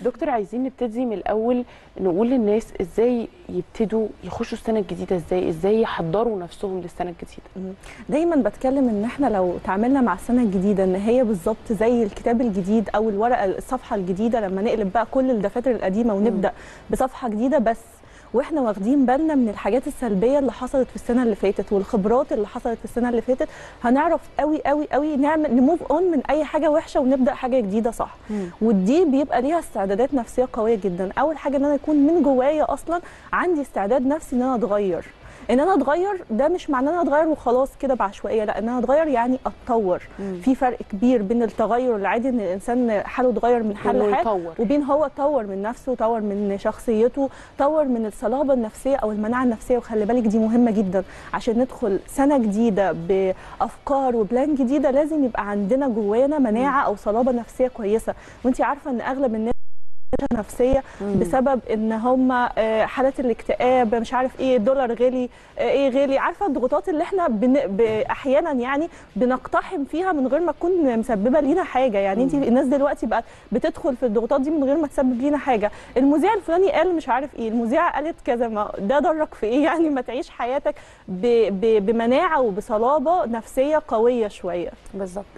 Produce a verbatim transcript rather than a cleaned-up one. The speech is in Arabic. دكتور، عايزين نبتدي من الاول نقول للناس ازاي يبتدوا يخشوا السنه الجديده، ازاي ازاي يحضروا نفسهم للسنه الجديده. دايما بتكلم ان احنا لو تعاملنا مع السنه الجديده ان هي بالظبط زي الكتاب الجديد او الورقه الصفحه الجديده، لما نقلب بقى كل الدفاتر القديمه ونبدا م. بصفحه جديده، بس واحنا واخدين بالنا من الحاجات السلبيه اللي حصلت في السنه اللي فاتت والخبرات اللي حصلت في السنه اللي فاتت، هنعرف قوي قوي قوي نعمل نموف اون من اي حاجه وحشه ونبدا حاجه جديده صح. مم. ودي بيبقى ليها استعدادات نفسيه قويه جدا. اول حاجه ان انا اكون من جوايا اصلا عندي استعداد نفسي ان انا اتغير. ان انا اتغير ده مش معناه ان انا اتغير وخلاص كده بعشوائيه، لا، ان انا اتغير يعني اتطور. مم. في فرق كبير بين التغير العادي ان الانسان حاله اتغير من حال لحال، وبين هو اتطور من نفسه، طور من شخصيته، طور من الصلابه النفسيه او المناعه النفسيه. وخلي بالك دي مهمه جدا، عشان ندخل سنه جديده بافكار وبلان جديده لازم يبقى عندنا جوانا مناعه مم. او صلابه نفسيه كويسه. وانت عارفه ان اغلب الناس نفسيه بسبب ان هم حالات الاكتئاب، مش عارف ايه، الدولار غلي، ايه غلي، عارفه الضغوطات اللي احنا بن... احيانا يعني بنقتحم فيها من غير ما تكون مسببه لينا حاجه. يعني انت الناس دلوقتي بقت بتدخل في الضغوطات دي من غير ما تسبب لينا حاجه. المذيع الفلاني قال مش عارف ايه، المذيعه قالت كذا، ما ده ضرك في ايه يعني؟ ما تعيش حياتك ب... ب... بمناعه وبصلابه نفسيه قويه شويه. بالظبط.